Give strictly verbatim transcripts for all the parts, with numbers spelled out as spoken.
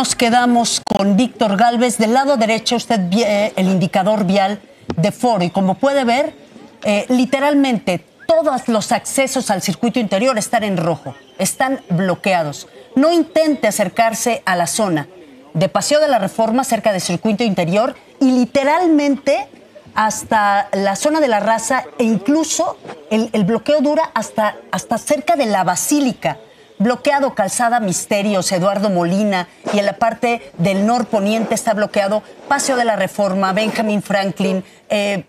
nos quedamos con Víctor Galvez. Del lado derecho usted ve el indicador vial de Foro y como puede ver, eh, literalmente todos los accesos al circuito interior están en rojo, están bloqueados. No intente acercarse a la zona de Paseo de la Reforma, cerca del circuito interior, y literalmente hasta la zona de La Raza, e incluso el, el bloqueo dura hasta, hasta cerca de la Basílica. Bloqueado Calzada Misterios, Eduardo Molina, y en la parte del norponiente está bloqueado Paseo de la Reforma, Benjamín Franklin, eh,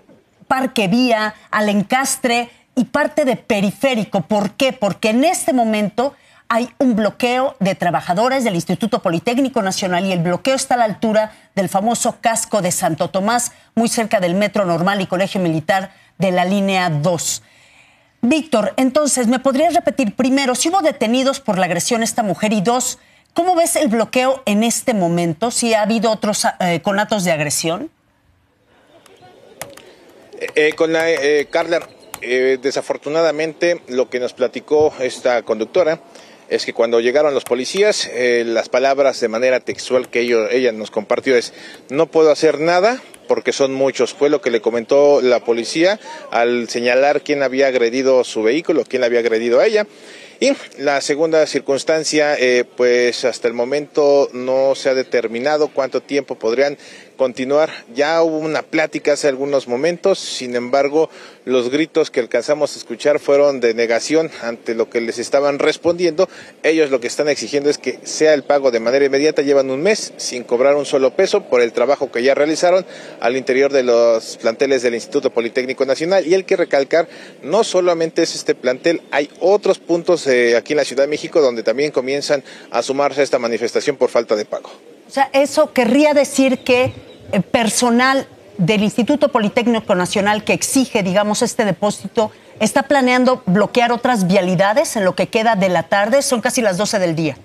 Parque Vía, Alencastre y parte de Periférico. ¿Por qué? Porque en este momento hay un bloqueo de trabajadores del Instituto Politécnico Nacional y el bloqueo está a la altura del famoso Casco de Santo Tomás, muy cerca del Metro Normal y Colegio Militar de la línea dos. Víctor, entonces, ¿me podrías repetir primero si hubo detenidos por la agresión a esta mujer? Y dos, ¿cómo ves el bloqueo en este momento? ¿Si ha habido otros eh, conatos de agresión? Eh, eh, con la eh, Carla, eh, desafortunadamente lo que nos platicó esta conductora es que cuando llegaron los policías, eh, las palabras de manera textual que ello, ella nos compartió es: no puedo hacer nada porque son muchos. Fue lo que le comentó la policía al señalar quién había agredido su vehículo, quién había agredido a ella. Y la segunda circunstancia, eh, pues hasta el momento no se ha determinado cuánto tiempo podrían continuar. Ya hubo una plática hace algunos momentos, sin embargo, los gritos que alcanzamos a escuchar fueron de negación ante lo que les estaban respondiendo. Ellos lo que están exigiendo es que sea el pago de manera inmediata. Llevan un mes sin cobrar un solo peso por el trabajo que ya realizaron al interior de los planteles del Instituto Politécnico Nacional. Y hay que recalcar, no solamente es este plantel, hay otros puntos eh, aquí en la Ciudad de México donde también comienzan a sumarse a esta manifestación por falta de pago. O sea, eso querría decir que eh, personal del Instituto Politécnico Nacional que exige, digamos, este depósito, está planeando bloquear otras vialidades en lo que queda de la tarde. Son casi las doce del día.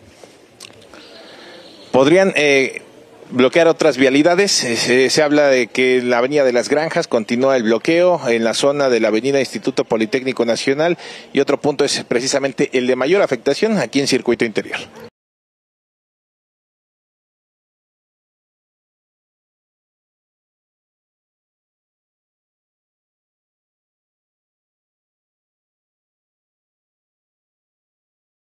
Podrían... Eh... bloquear otras vialidades. Se, se habla de que en la avenida de las Granjas continúa el bloqueo, en la zona de la avenida Instituto Politécnico Nacional, y otro punto es precisamente el de mayor afectación aquí en Circuito Interior.